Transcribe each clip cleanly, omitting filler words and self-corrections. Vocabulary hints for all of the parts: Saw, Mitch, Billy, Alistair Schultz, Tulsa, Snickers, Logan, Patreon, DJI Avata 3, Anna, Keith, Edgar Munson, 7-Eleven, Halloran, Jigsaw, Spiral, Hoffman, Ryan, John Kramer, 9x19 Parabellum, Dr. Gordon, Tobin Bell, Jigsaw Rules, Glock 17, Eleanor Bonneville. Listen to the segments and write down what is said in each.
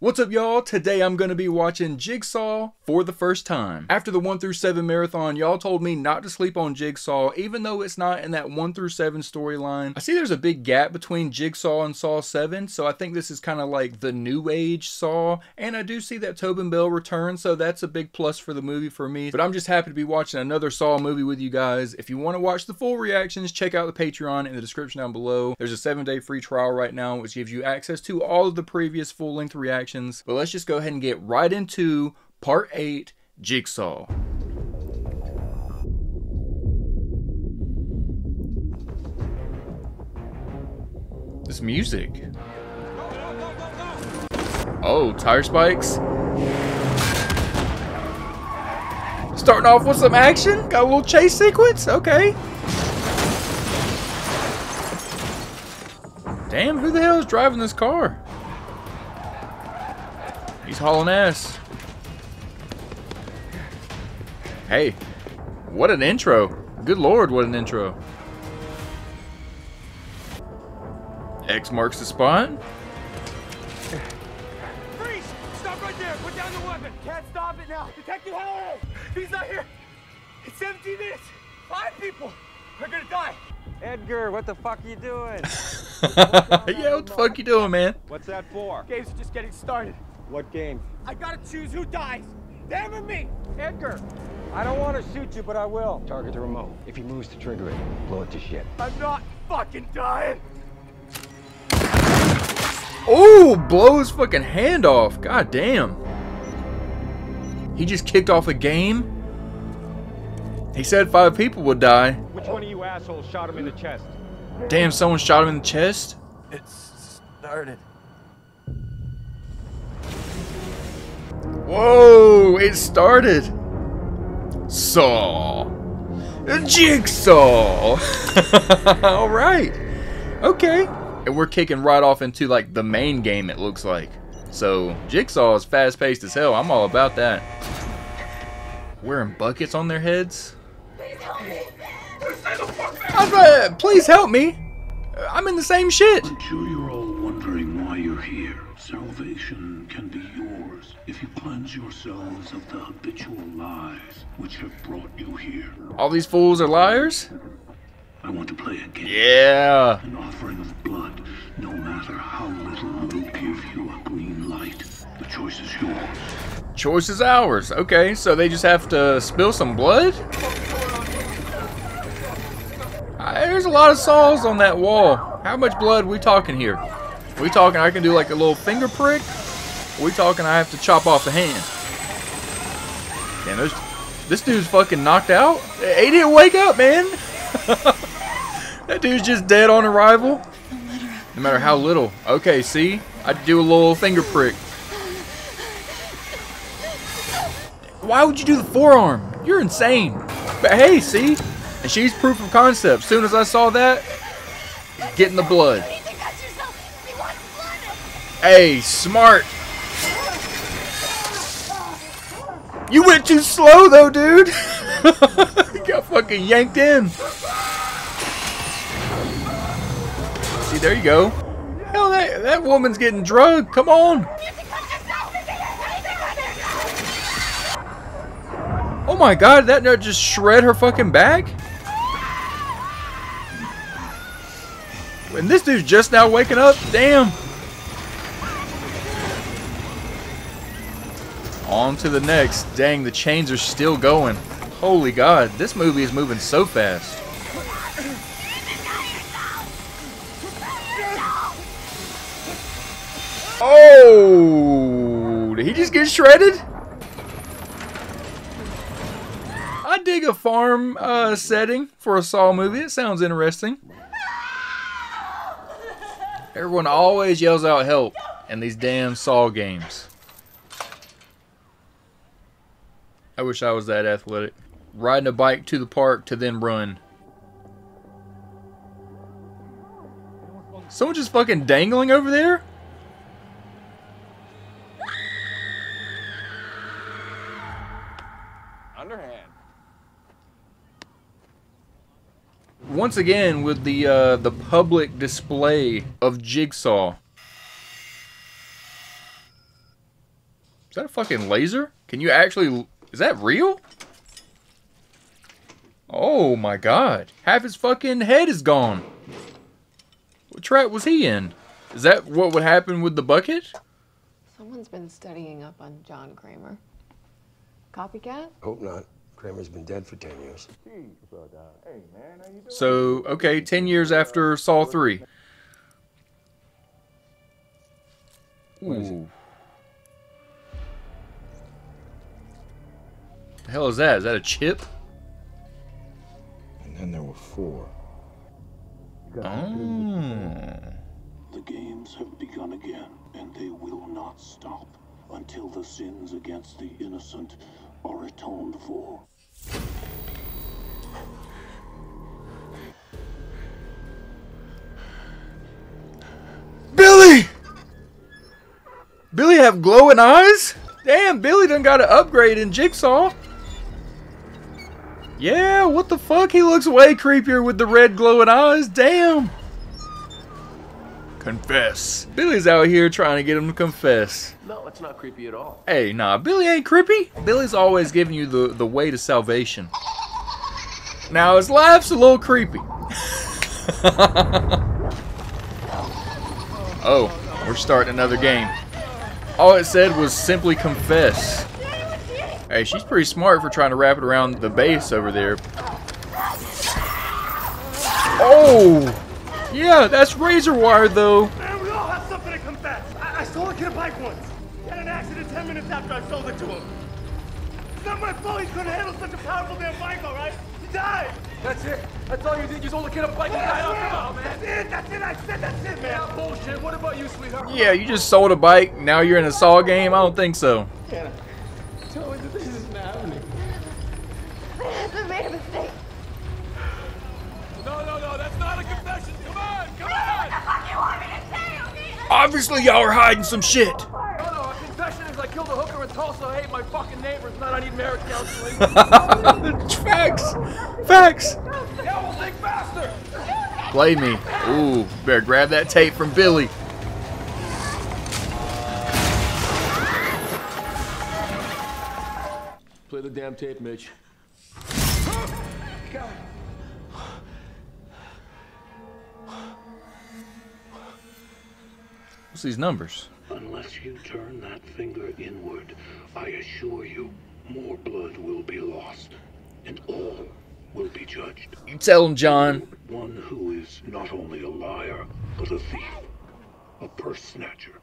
What's up, y'all? Today I'm going to be watching Jigsaw for the first time. After the 1-7 marathon, y'all told me not to sleep on Jigsaw, even though it's not in that 1-7 storyline. I see there's a big gap between Jigsaw and Saw 7, so I think this is kind of like the new age Saw, and I do see that Tobin Bell returns, so that's a big plus for the movie for me. But I'm just happy to be watching another Saw movie with you guys. If you want to watch the full reactions, check out the Patreon in the description down below. There's a 7-day free trial right now, which gives you access to all of the previous full-length reactions. But let's just go ahead and get right into part 8, Jigsaw. This music. Oh, tire spikes. Starting off with some action. Got a little chase sequence. Okay. Damn, who the hell is driving this car? He's hauling ass. Hey, what an intro. Good lord, what an intro. X marks the spot. Freeze! Stop right there! Put down the weapon! Can't stop it now! Detective Halloran! He's not here! It's 17 minutes! 5 people are gonna die! Edgar, what the fuck are you doing? Yeah, what the fuck you doing, man? What's that for? Games are just getting started. What game? I gotta choose who dies. Them or me. Edgar, I don't want to shoot you, but I will. Target the remote. If he moves to trigger it, blow it to shit. I'm not fucking dying. Oh, blow his fucking hand off. God damn. He just kicked off a game. He said 5 people would die. Which one of you assholes shot him in the chest? Damn, someone shot him in the chest? It started. Whoa, it started. Saw. Jigsaw. All right. Okay. And we're kicking right off into like the main game, it looks like. So Jigsaw is fast paced as hell. I'm all about that. Wearing buckets on their heads. Please help me. Please help me. I'm in the same shit. I'm sure you're all wondering why you're here. Salvation can be yours if you cleanse yourselves of the habitual lies which have brought you here. All these fools are liars? I want to play a game. Yeah. An offering of blood, no matter how little will give you a green light. The choice is yours. Choice is ours. Okay, so they just have to spill some blood? There's a lot of saws on that wall. How much blood are we talking here? We talking I can do like a little finger prick? We talking I have to chop off the hand? Damn, this dude's fucking knocked out? He didn't wake up, man! That dude's just dead on arrival. No matter how little. Okay, see? I do a little finger prick. Why would you do the forearm? You're insane. But hey, see? And she's proof of concept. As soon as I saw that, getting the blood. Hey, smart. You went too slow though, dude. You got fucking yanked in. See, there you go. Hell, that woman's getting drugged. Come on. Oh my god, that nut just shred her fucking back? And this dude's just now waking up? Damn. On to the next. Dang, the chains are still going. Holy god, this movie is moving so fast. Oh, did he just get shredded? I dig a farm setting for a Saw movie. It sounds interesting. Everyone always yells out help in these damn Saw games. I wish I was that athletic. Riding a bike to the park to then run. Someone just fucking dangling over there? Underhand. Once again with the public display of Jigsaw. Is that a fucking laser? Can you actually... Is that real? Oh my god. Half his fucking head is gone. What trap was he in? Is that what would happen with the bucket? Someone's been studying up on John Kramer. Copycat? Hope not. Kramer's been dead for 10 years. So, okay, 10 years after Saw 3. Ooh. The hell is that? Is that a chip? And then there were 4. Oh. The games have begun again, and they will not stop until the sins against the innocent are atoned for. Billy! Billy have glowing eyes? Damn, Billy done got an upgrade in Jigsaw. Yeah, what the fuck? He looks way creepier with the red glowing eyes. Damn. Confess. Billy's out here trying to get him to confess. No, it's not creepy at all. Hey, nah, Billy ain't creepy. Billy's always giving you the way to salvation. Now, his life's a little creepy. Oh, we're starting another game. All it said was simply confess. Hey, she's pretty smart for trying to wrap it around the base over there. Oh! Yeah, that's razor wire, though. Man, we all have something to confess. I stole a kid a bike once. He had an accident 10 minutes after I sold it to him. It's not my fault he couldn't handle such a powerful damn bike, all right? He died. That's it. That's all you did. You sold a kid a bike and died off the wall, man. That's it. That's it. I said that's it, man. Yeah, bullshit. What about you, sweetheart? Yeah, you just sold a bike. Now you're in a Saw game? I don't think so. Anna, tell me that this isn't happening. My husband made a mistake. No, no, no. That's not a confession. Obviously, y'all are hiding some shit. No, no, a confession is I killed a hooker in Tulsa. I hate my fucking neighbors, not I need marriage counseling. Facts. Facts. Yeah, we'll think faster. Play me. Ooh, better grab that tape from Billy. Play the damn tape, Mitch. God. What's these numbers? Unless you turn that finger inward, I assure you, more blood will be lost, and all will be judged. You tell him, John. One who is not only a liar, but a thief, a purse snatcher.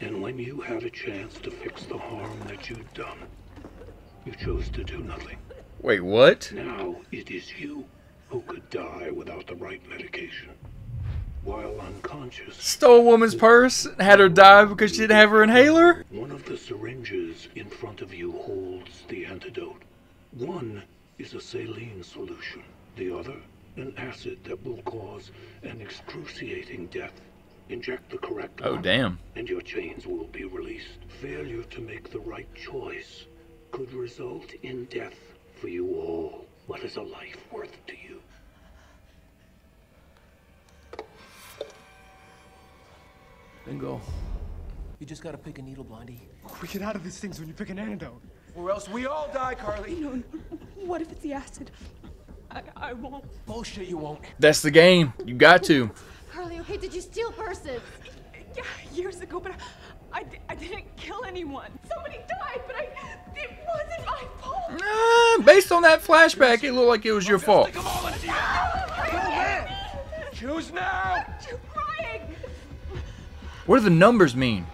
And when you had a chance to fix the harm that you'd done, you chose to do nothing. Wait, what? Now it is you who could die without the right medication. While unconscious, stole a woman's purse and had her die because she didn't have her inhaler? One of the syringes in front of you holds the antidote. One is a saline solution. The other, an acid that will cause an excruciating death. Inject the correct one. Oh, damn. And your chains will be released. Failure to make the right choice could result in death for you all. What is a life worth to you? Bingo. You just gotta pick a needle, Blondie. We get out of these things when you pick an antidote. Or else we all die, Carly. No, no. What if it's the acid? I won't. Bullshit, you won't. That's the game. You got to. Carly, okay, did you steal purses? Yeah, years ago, but I didn't kill anyone. Somebody died, but it wasn't my fault. Based on that flashback, it looked like it was your fault. Go ahead. Choose now. You're crying. What do the numbers mean?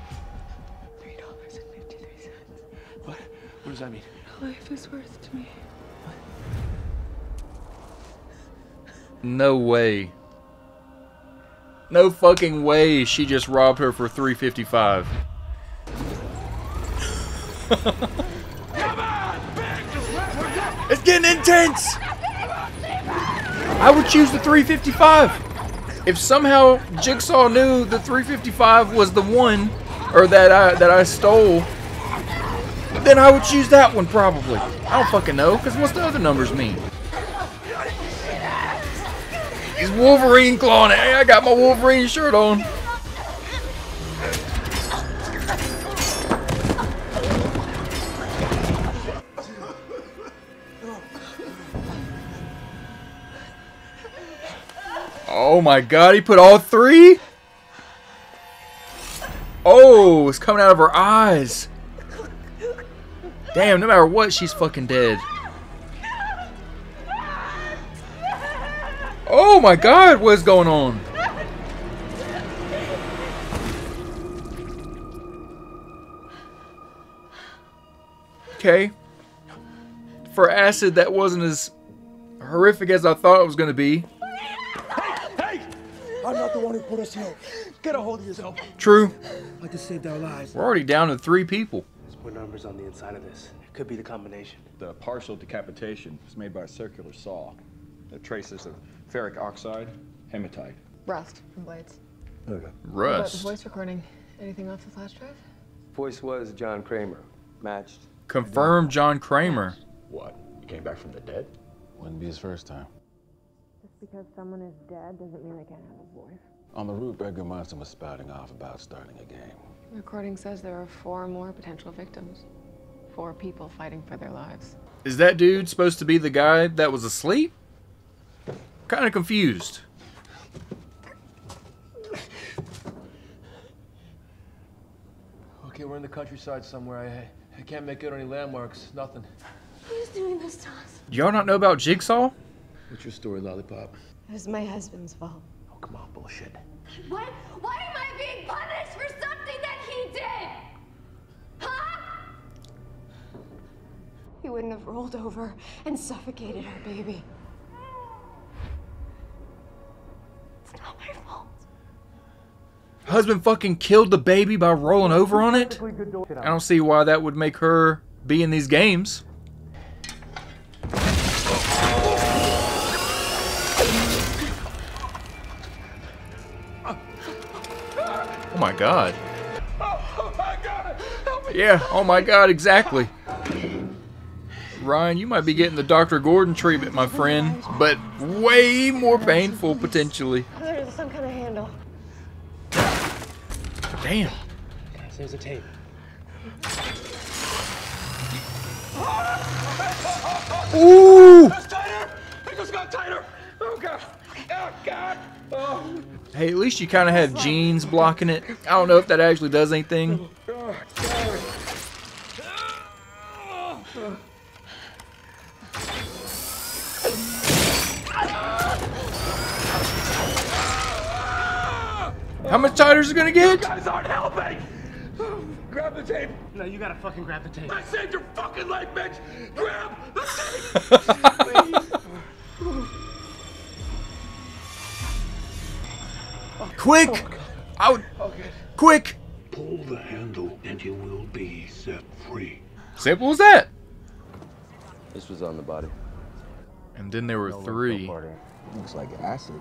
$3.53. What? What does that mean? Life is worth to me. What? No way. No fucking way she just robbed her for $3.55. Come on, bitch! It's getting intense! I would choose the $3.55. If somehow Jigsaw knew the 355 was the one, or that I stole, then I would choose that one probably. I don't fucking know, because what's the other numbers mean? He's Wolverine clawing it. Hey, I got my Wolverine shirt on. Oh my god, he put all three? Oh, it's coming out of her eyes. Damn, no matter what, she's fucking dead. Oh my god, what's going on? Okay. For acid, that wasn't as horrific as I thought it was going to be. Hey! I'm not the one who put us here. Get a hold of yourself. True. I just saved our lives. We're already down to 3 people. There's more numbers on the inside of this. It could be the combination. The partial decapitation was made by a circular saw. The traces of ferric oxide, hematite. Rust from blades. Okay. Rust. What about the voice recording? Anything off the flash drive? Voice was John Kramer. Matched. Confirmed John Kramer. What? You came back from the dead? Wouldn't be his first time. Just because someone is dead doesn't mean they can't have a voice. On the route, Edgar Munson was spouting off about starting a game. The recording says there are 4 more potential victims. 4 people fighting for their lives. Is that dude supposed to be the guy that was asleep? Kind of confused. Okay, we're in the countryside somewhere. I can't make out any landmarks. Nothing. Who's doing this to us? Y'all not know about Jigsaw? What's your story, Lollipop? It was my husband's fault. Oh, come on, bullshit. What? Why am I being punished for something that he did? Huh? He wouldn't have rolled over and suffocated our baby. It's not my fault. Husband fucking killed the baby by rolling over on it? I don't see why that would make her be in these games. Oh my god. Yeah, oh my god, exactly. Ryan, you might be getting the Dr. Gordon treatment, my friend, but way more painful potentially. There's some kind of handle. Damn. Guys, there's a tape. Ooh! It just got tighter! Oh god! Oh god! Oh. Hey, at least you kind of have jeans blocking it. I don't know if that actually does anything. How much tighter is it gonna get? You guys aren't helping! Grab the tape! No, you gotta fucking grab the tape. I saved your fucking life, bitch! Grab the tape! Please! Quick! Oh, out! Oh, quick! Pull the handle and you will be set free. Simple as that. This was on the body. And then there were 3. Looks like acid.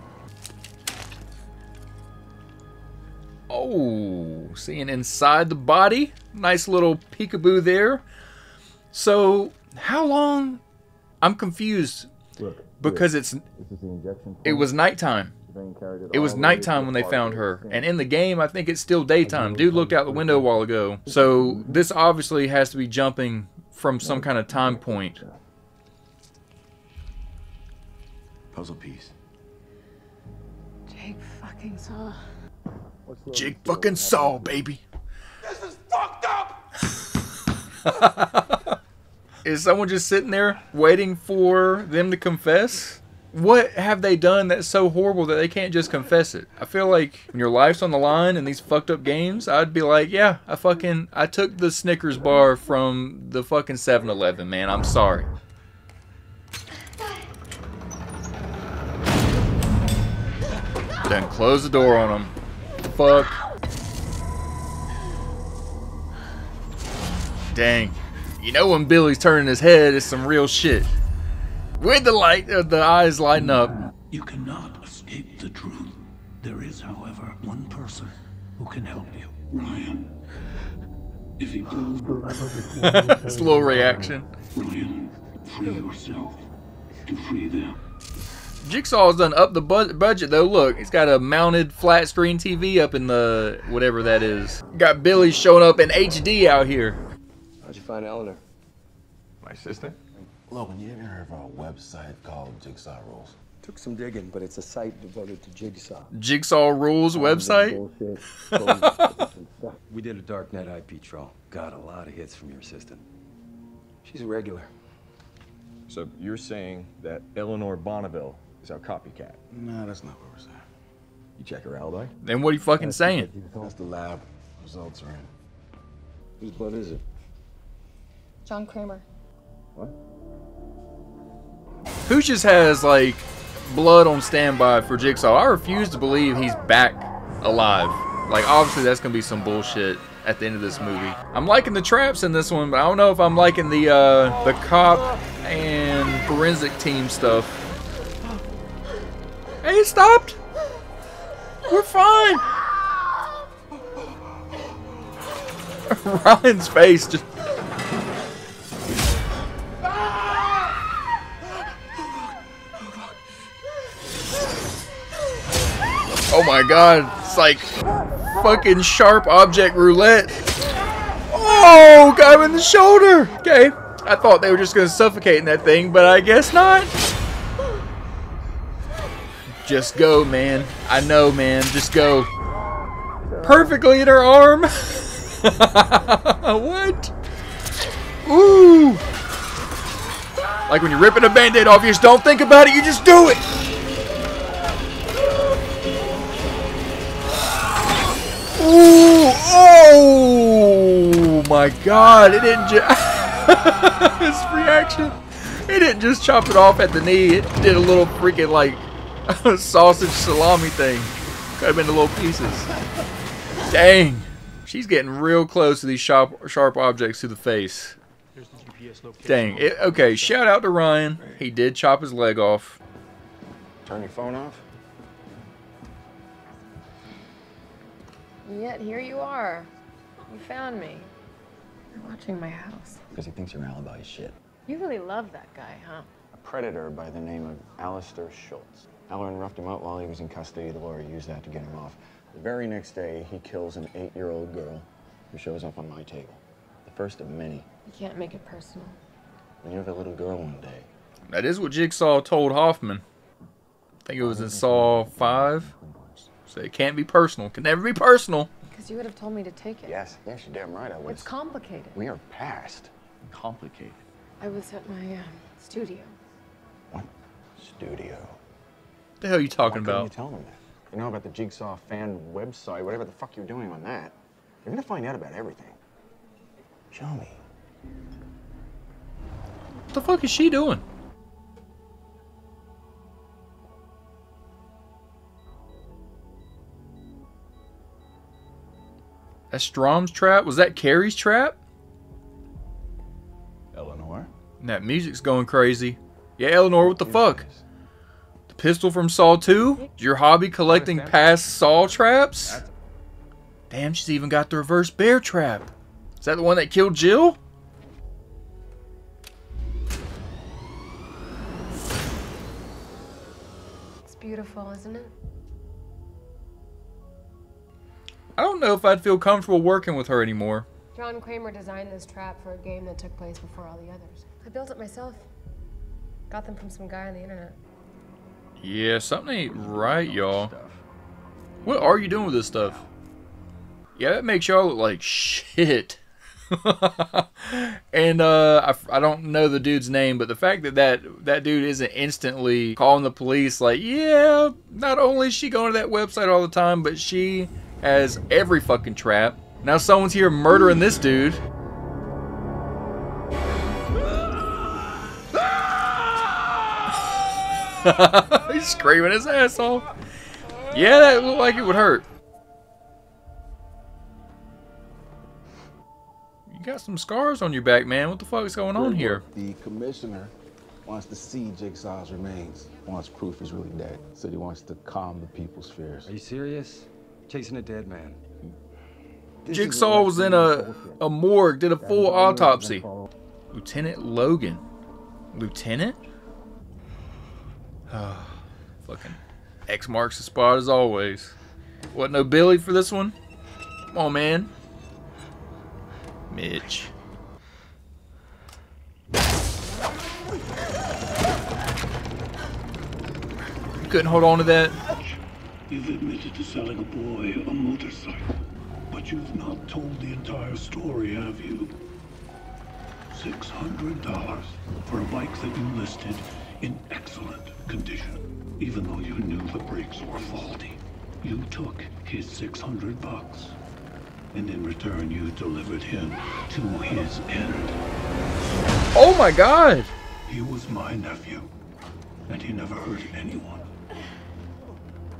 Oh, seeing inside the body. Nice little peekaboo there. So, how long? I'm confused. Look, because it was nighttime. It was nighttime when they found her, and in the game I think it's still daytime. Dude looked out the window a while ago, so this obviously has to be jumping from some kind of time point. Puzzle piece. Jake fucking saw. Jake fucking saw, baby. This is fucked up. Is someone just sitting there waiting for them to confess? What have they done that's so horrible that they can't just confess it? I feel like when your life's on the line in these fucked up games, I'd be like, yeah, I took the Snickers bar from the fucking 7-Eleven, man. I'm sorry. Then close the door on them. Fuck. Dang. You know when Billy's turning his head, it's some real shit. With the light, the eyes lighten up. You cannot escape the truth. There is, however, one person who can help you, Ryan. If he blows the lever before, slow reaction. Ryan, free yourself to free them. Jigsaw's done up the budget though. Look, it's got a mounted flat screen TV up in the whatever that is. Got Billy showing up in HD out here. How'd you find Eleanor? My sister. Logan, you ever heard of a website called Jigsaw Rules? Took some digging, but it's a site devoted to Jigsaw. Jigsaw Rules website? We did a darknet IP trawl. Got a lot of hits from your assistant. She's a regular. So you're saying that Eleanor Bonneville is our copycat? No, that's not what we're saying. You check her alibi? Then what are you fucking saying? That's the lab. Results are in. Whose blood is it? John Kramer. What? Who just has, like, blood on standby for Jigsaw? I refuse to believe he's back alive. Like, obviously that's gonna be some bullshit at the end of this movie. I'm liking the traps in this one, but I don't know if I'm liking the cop and forensic team stuff. Hey, it stopped! We're fine! Ryan's face just... Oh my god, it's like fucking sharp object roulette. Oh, got him in the shoulder. Okay, I thought they were just gonna suffocate in that thing, but I guess not. Just go, man. I know, man, just go. Perfectly in her arm. What? Ooh. Like when you're ripping a band-aid off, you just don't think about it, you just do it. Ooh, oh my god, it didn't just his reaction, it didn't just chop it off at the knee, it did a little freaking like sausage salami thing. Could have been the little pieces. Dang, she's getting real close to these sharp objects to the face. Dang it. Okay, shout out to Ryan, he did chop his leg off. Turn your phone off. Yet here you are. You found me. You're watching my house. Because he thinks your alibi is shit. You really love that guy, huh? A predator by the name of Alistair Schultz. Halloran roughed him out while he was in custody. The lawyer used that to get him off. The very next day, he kills an 8-year-old girl who shows up on my table. The first of many. You can't make it personal. When you have a little girl one day. That is what Jigsaw told Hoffman. I think it was in Saw 5. So it can't be personal. Can never be personal. Because you would have told me to take it. Yes, yes, you're damn right I was. It's complicated. We are past complicated. I was at my studio. What studio? What the hell are you talking about? Why couldn't you tell them that? You know about the Jigsaw fan website, whatever the fuck you're doing on that. You're gonna find out about everything. Show me. What the fuck is she doing? That's Strom's trap? Was that Carrie's trap? Eleanor? And that music's going crazy. Yeah, Eleanor, what the fuck? The pistol from Saw 2? Is your hobby collecting past Saw traps? Damn, she's even got the reverse bear trap. Is that the one that killed Jill? It's beautiful, isn't it? I don't know if I'd feel comfortable working with her anymore. John Kramer designed this trap for a game that took place before all the others. I built it myself. Got them from some guy on the internet. Yeah, something ain't right, y'all. What are you doing with this stuff? Yeah, that makes y'all look like shit. And I don't know the dude's name, but the fact that that dude isn't instantly calling the police like, yeah, not only is she going to that website all the time, but she... as every fucking trap. Now someone's here murdering this dude. He's screaming his ass off. Yeah, that looked like it would hurt. You got some scars on your back, man. What the fuck is going on here? The commissioner wants to see Jigsaw's remains. Wants proof he's really dead. Said he wants to calm the people's fears. Are you serious? Chasing a dead man. Jigsaw was in a morgue, did a full autopsy. Lieutenant Logan. Lieutenant? Oh, fucking X marks the spot as always. What, no Billy for this one? Come on, man. Mitch. couldn't hold on to that. You've admitted to selling a boy a motorcycle, but you've not told the entire story, have you? $600 for a bike that you listed in excellent condition, even though you knew the brakes were faulty. You took his $600, and in return you delivered him to his end. Oh my God! He was my nephew, and he never hurted anyone.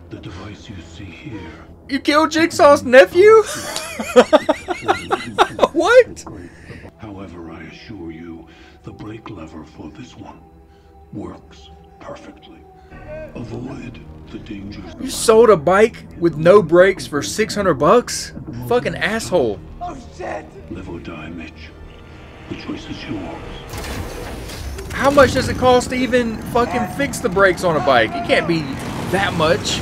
The device you see here. You killed Jigsaw's nephew? What? However, I assure you, the brake lever for this one works perfectly. Avoid the dangers. You sold a bike with no brakes for $600? Fucking asshole. Oh shit! Live or die, Mitch. The choice is yours. How much does it cost to even fucking fix the brakes on a bike? It can't be that much.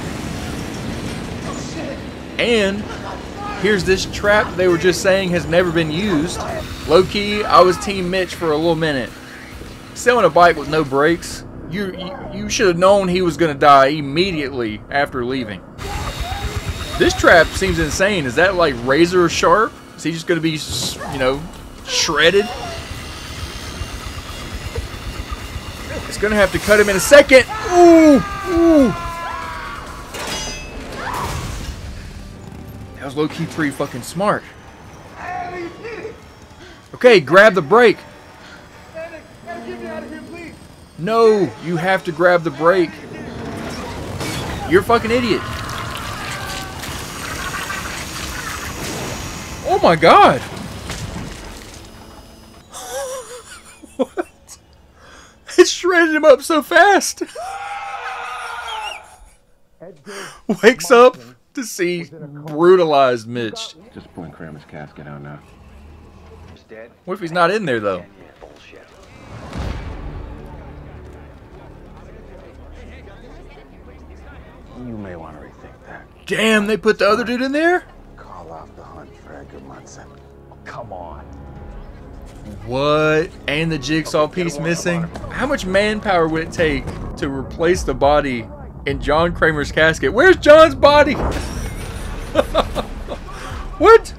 And here's this trap they were just saying has never been used. Low key, I was Team Mitch for a little minute. Selling a bike with no brakes. You should have known he was gonna die immediately after leaving. This trap seems insane. Is that like razor sharp? Is he just gonna be, you know, shredded? It's gonna have to cut him in a second. Ooh, ooh. That was low key pretty fucking smart. Okay, grab the brake. No, you have to grab the brake. You're a fucking idiot. Oh my God. What? It shredded him up so fast. Wakes up to see brutalized Mitch. Just point Kramer's casket out now. What if he's not in there though? You may want to rethink that. Damn, they put the other dude in there? Call off the hunt for Edgar Munson. Come on. What? And the jigsaw piece missing? How much manpower would it take to replace the body in John Kramer's casket? Where's John's body? What?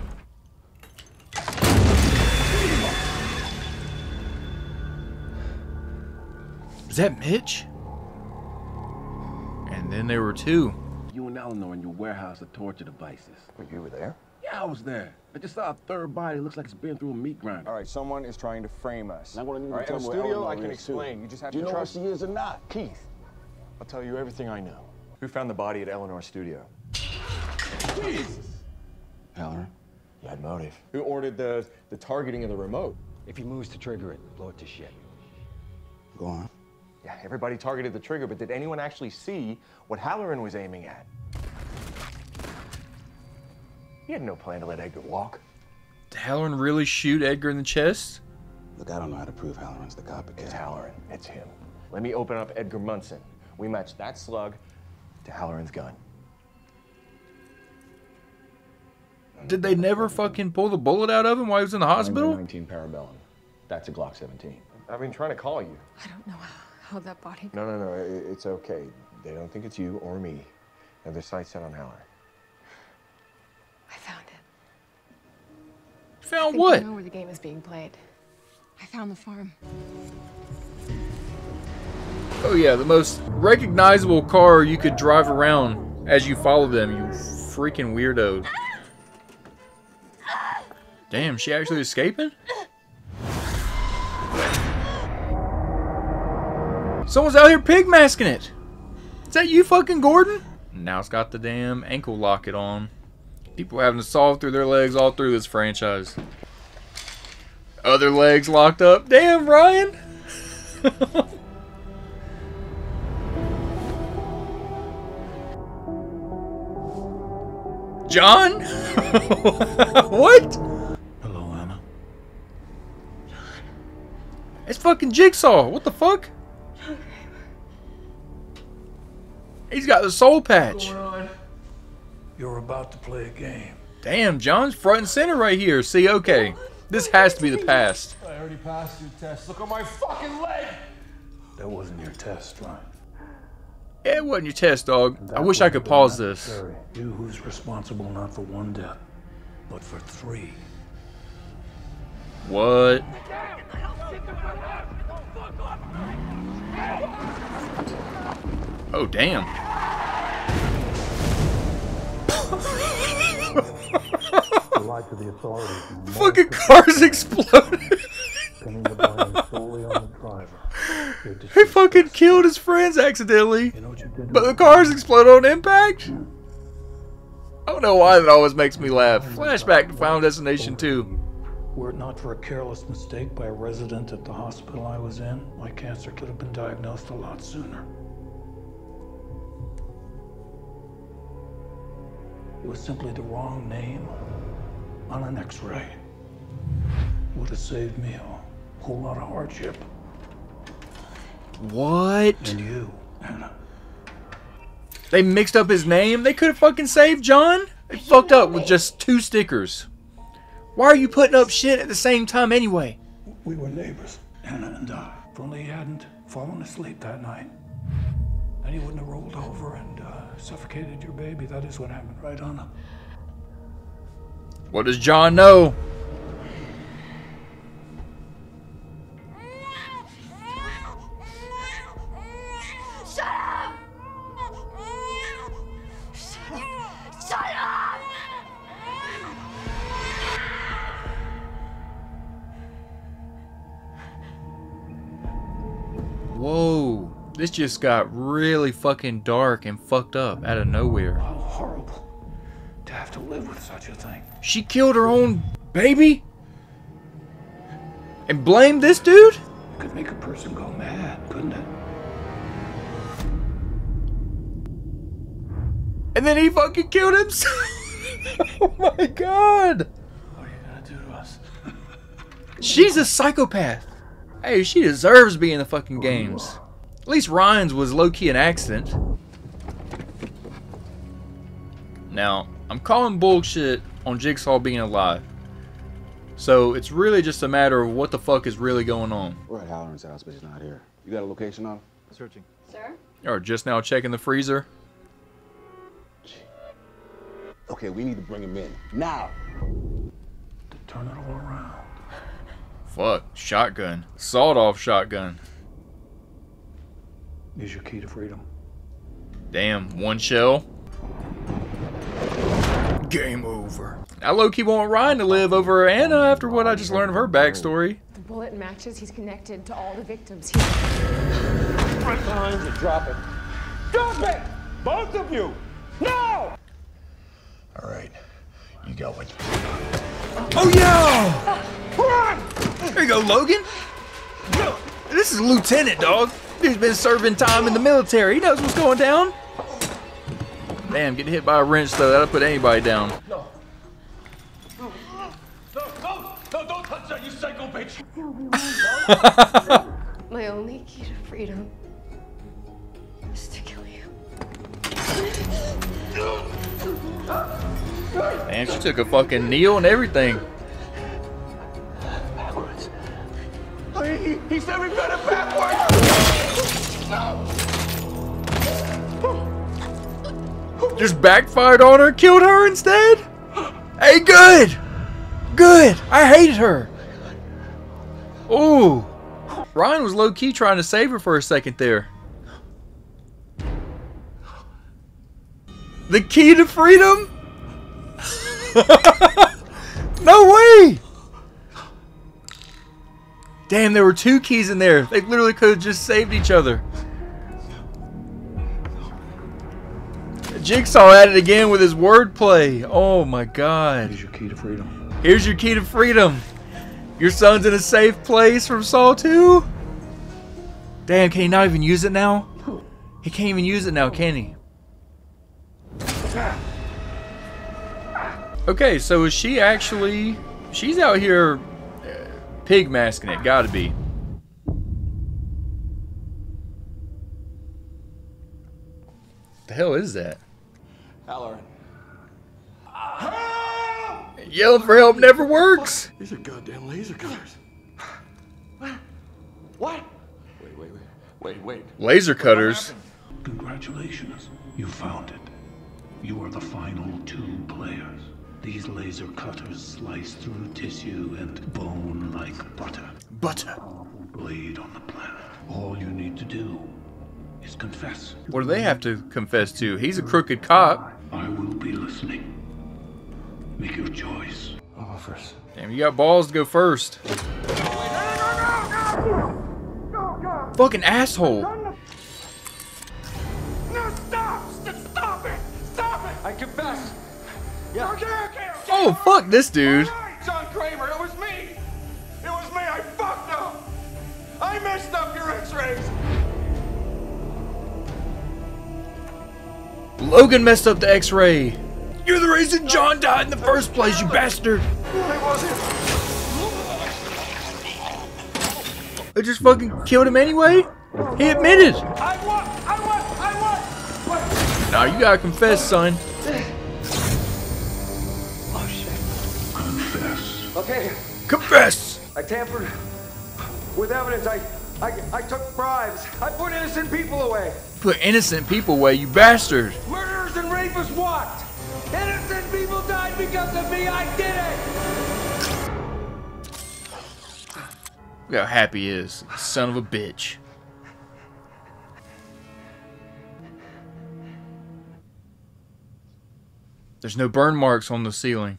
Is that Mitch? And then there were two. You and Eleanor in your warehouse of torture devices. Wait, you were there? Yeah, I was there. I just saw a third body. It looks like it's been through a meat grinder. All right, someone is trying to frame us. All right, in the studio, I can explain. You just have to trust. Do you know who she is or not? Keith, I'll tell you everything I know. Who found the body at Eleanor's studio? Jesus! Halloran? You had motive. Who ordered the targeting of the remote? If he moves to trigger it, blow it to shit. Go on. Yeah, everybody targeted the trigger, but did anyone actually see what Halloran was aiming at? He had no plan to let Edgar walk. Did Halloran really shoot Edgar in the chest? Look, I don't know how to prove Halloran's the copycat. It's Halloran. It's him. Let me open up Edgar Munson. We match that slug to Halloran's gun. Did they never fucking pull the bullet out of him while he was in the hospital? 9x19 Parabellum. That's a Glock 17. I've been trying to call you. I don't know how that body... No, it's okay. They don't think it's you or me. And their sights set on Halloran. I found it. Found what? I know where the game is being played. I found the farm. Oh yeah, the most recognizable car you could drive around as you follow them, you freaking weirdo. Damn, she actually escaping? Someone's out here pig masking it. Is that you, fucking Gordon? Now it's got the damn ankle locket on. People having to saw through their legs all through this franchise. Other legs locked up. Damn, Ryan. John? What? Hello, Anna. John. It's fucking Jigsaw. What the fuck? He's got the soul patch. You're about to play a game. Damn, John's front and center right here. See, okay. This has to be the past. I already passed your test. Look at my fucking leg. That wasn't your test, Ryan. It wasn't your test, dog. I wish I could pause this. You who's responsible not for one death, but for three. What? Oh, damn. The life of the authorities. Fucking cars exploded. He fucking killed his friends accidentally, but the cars explode on impact? I don't know why that always makes me laugh. Flashback to Final Destination 2. Were it not for a careless mistake by a resident at the hospital I was in, my cancer could have been diagnosed a lot sooner. It was simply the wrong name on an x-ray. Would have saved me a whole lot of hardship. What? And you, Anna. They mixed up his name? They could have fucking saved John? They fucked up with just 2 stickers. Why are you putting up shit at the same time anyway? We were neighbors, Anna and I. If only he hadn't fallen asleep that night. Then he wouldn't have rolled over and suffocated your baby. That is what happened, right, Anna? What does John know? Whoa, this just got really fucking dark and fucked up out of nowhere. How horrible to have to live with such a thing. She killed her own baby? And blamed this dude? It could make a person go mad, couldn't it? And then he fucking killed himself. Oh my god. What are you gonna do to us? She's a psychopath. Hey, she deserves being in the fucking games. At least Ryan's was low-key an accident. Now, I'm calling bullshit on Jigsaw being alive. So, it's really just a matter of what the fuck is really going on. We're at Halloran's house, but he's not here. You got a location on him? Searching. Sir? Or just now checking the freezer. Okay, we need to bring him in. Now! To turn it all around. Fuck, shotgun. Sawed-off shotgun. Here's your key to freedom. Damn, one shell. Game over. I low-key want Ryan to live over Anna after what I just learned of her backstory. The bullet matches. He's connected to all the victims here. Right behind you. Drop it. Drop it! Both of you! No! All right. You got what you got. Oh, yeah! Run! There you go, Logan. This is a lieutenant, dog. Dude's been serving time in the military. He knows what's going down. Damn, getting hit by a wrench, though. That'll put anybody down. No. No, no, no, no, don't touch that, you psycho bitch. My only key to freedom is to kill you. Man, she took a fucking kneel and everything. He said we've got it backwards! No. Just backfired on her, killed her instead? Hey, good! Good! I hated her! Ooh! Ryan was low-key trying to save her for a second there. The key to freedom? No way! Damn, there were 2 keys in there. They literally could have just saved each other. Jigsaw at it again with his wordplay. Oh my god. Here's your key to freedom. Here's your key to freedom. Your son's in a safe place from Saw 2? Damn, can he not even use it now? He can't even use it now, can he? Okay, so is she actually... She's out here... Pig masking it, gotta be. What the hell is that? Halloran. Yelling for help never works! What? These are goddamn laser cutters. What? Wait, wait, wait. Laser cutters? Congratulations, you found it. You are the final two players. These laser cutters slice through tissue and bone like butter. Butter. Blade on the planet. All you need to do is confess. What do they have to confess to? He's a crooked cop. I will be listening. Make your choice. I'll go first. Damn, you got balls to go first. No. Fucking asshole. No, stop! Stop it! Stop it! I confess. Yeah. Okay. Oh, fuck this dude. John Kramer, it was me. It was me. I fucked up. I messed up your x-rays. Logan messed up the x-ray. You're the reason John died in the first place, you bastard. It wasn't. I just fucking killed him anyway. He admitted. I won. Nah, you gotta confess, son. Okay. Confess! I tampered with evidence. I took bribes. I put innocent people away. Put innocent people away, you bastard! Murderers and rapists walked! Innocent people died because of me! I did it! Look how happy he is. Son of a bitch. There's no burn marks on the ceiling.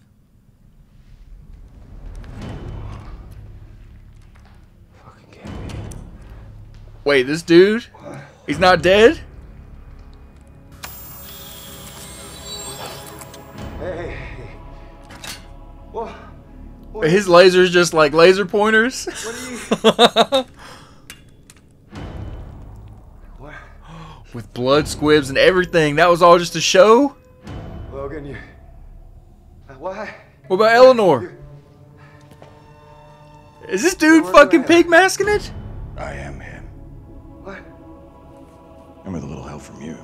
Wait, this dude? He's not dead? Hey. What? His lasers just like laser pointers? What are you... What? With blood squibs and everything. That was all just a show? Logan, you... Why? What about Eleanor? Is this dude fucking pig masking it? I am him. And with a little help from you,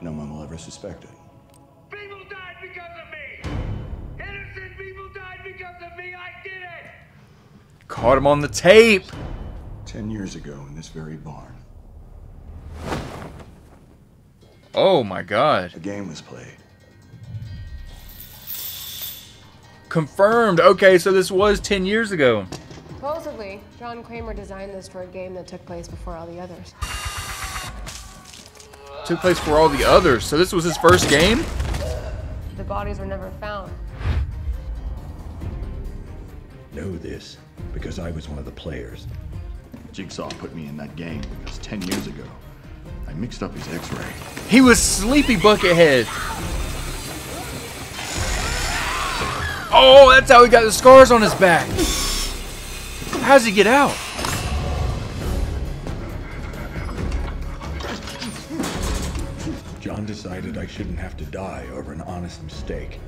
no one will ever suspect it. People died because of me! Innocent people died because of me! I did it! Caught him on the tape! 10 years ago in this very barn. Oh my god. A game was played. Confirmed! Okay, so this was 10 years ago. Supposedly, John Kramer designed this for a game that took place before all the others. Took place for all the others, so this was his first game? The bodies were never found. Know this, because I was one of the players. Jigsaw put me in that game because 10 years ago, I mixed up his x-ray. He was Sleepy Buckethead! Oh, that's how he got the scars on his back! How's he get out? John decided I shouldn't have to die over an honest mistake.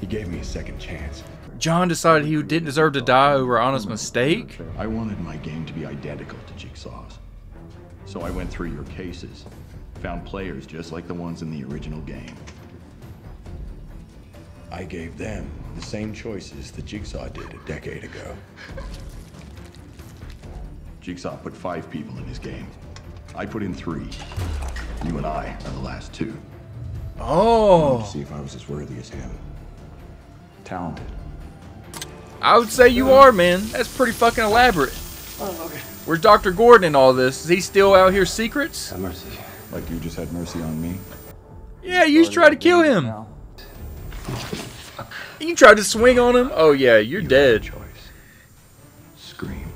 He gave me a second chance. John decided he didn't deserve to die over an honest mistake? I wanted my game to be identical to Jigsaw's. So I went through your cases, found players just like the ones in the original game. I gave them the same choices that Jigsaw did a decade ago. Jigsaw put 5 people in his game. I put in 3. You and I are the last 2. Oh! I wanted to see if I was as worthy as him. Talented. I would say you are, man. That's pretty fucking elaborate. Oh, okay. Where's Dr. Gordon in all this? Is he still out here secrets? Have mercy. Like you just had mercy on me? Yeah, you tried to kill him. Now. You tried to swing on him? Oh yeah, you're dead. Choice. Scream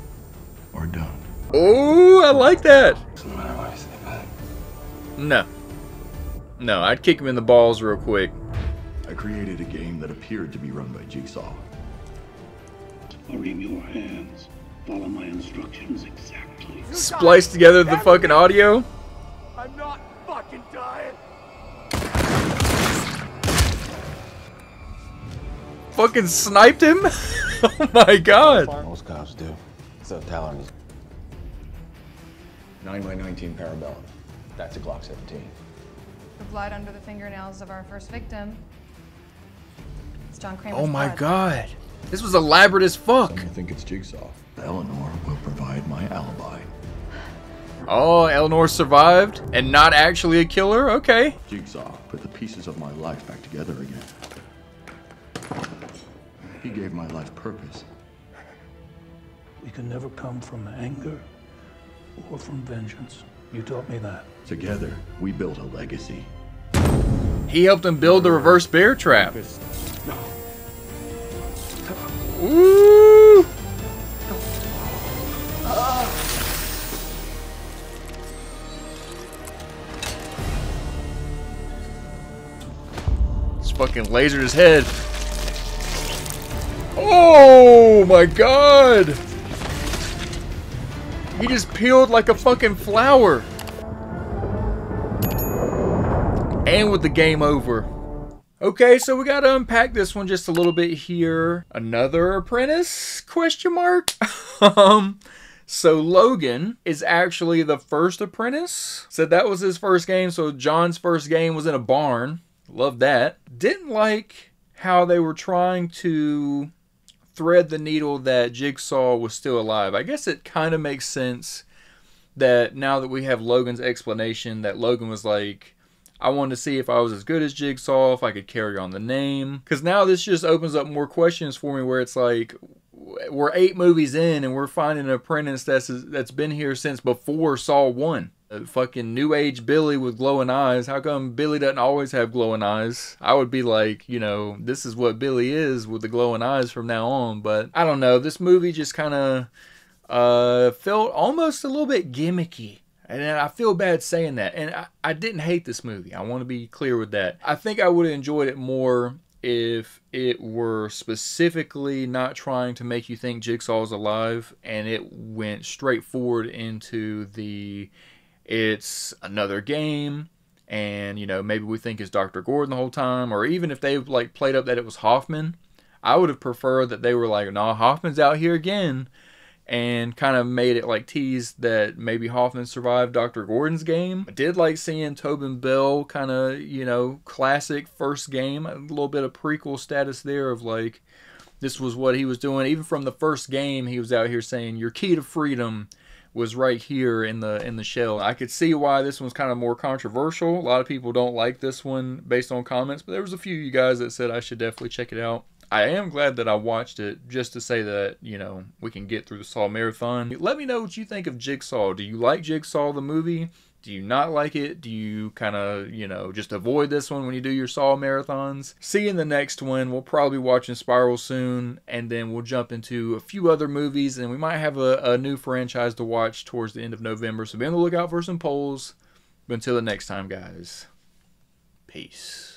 or don't. Oh, I like that. No. No, I'd kick him in the balls real quick. I created a game that appeared to be run by Jigsaw. Arrange your hands. Follow my instructions exactly. Splice together the fucking audio. I'm not fucking dying. Fucking sniped him? Oh my god. Most cops do. So talented. 9x19 Parabellum. That's a Glock 17. The blood under the fingernails of our first victim. It's John Kramer's blood. Oh my god. This was elaborate as fuck. Some think it's Jigsaw. Eleanor will provide my alibi. Oh, Eleanor survived and not actually a killer? Okay. Jigsaw put the pieces of my life back together again. He gave my life purpose. We can never come from anger or from vengeance. You taught me that. Together, we built a legacy. He helped him build the reverse bear trap. Ooh! This fucking lasered his head. Oh my god! He just peeled like a fucking flower. And with the game over. Okay, so we gotta unpack this one just a little bit here. Another apprentice? Question mark? So Logan is actually the first apprentice. So that was his first game. So John's first game was in a barn. Love that. Didn't like how they were trying to thread the needle that Jigsaw was still alive. I guess it kind of makes sense that now that we have Logan's explanation, that Logan was like, I wanted to see if I was as good as Jigsaw, if I could carry on the name. Because now this just opens up more questions for me where it's like, we're 8 movies in and we're finding an apprentice that's been here since before Saw 1. A fucking new age Billy with glowing eyes. How come Billy doesn't always have glowing eyes? I would be like, you know, this is what Billy is with the glowing eyes from now on. But I don't know. This movie just kind of felt almost a little bit gimmicky. And I feel bad saying that. And I didn't hate this movie. I want to be clear with that. I think I would have enjoyed it more if it were specifically not trying to make you think Jigsaw's alive. And it went straight forward into the, it's another game. And, you know, maybe we think it's Dr. Gordon the whole time. Or even if they, like, played up that it was Hoffman. I would have preferred that they were like, nah, Hoffman's out here again. And kind of made it like tease that maybe Hoffman survived Dr. Gordon's game. I did like seeing Tobin Bell kind of, you know, classic first game. A little bit of prequel status there of like, this was what he was doing. Even from the first game, he was out here saying, your key to freedom was right here in the shell. I could see why this one's kind of more controversial. A lot of people don't like this one based on comments. But there was a few of you guys that said I should definitely check it out. I am glad that I watched it just to say that, you know, we can get through the Saw Marathon. Let me know what you think of Jigsaw. Do you like Jigsaw the movie? Do you not like it? Do you kind of, you know, just avoid this one when you do your Saw Marathons? See you in the next one. We'll probably watch Spiral soon, and then we'll jump into a few other movies, and we might have a new franchise to watch towards the end of November, so be on the lookout for some polls. But until the next time, guys, peace.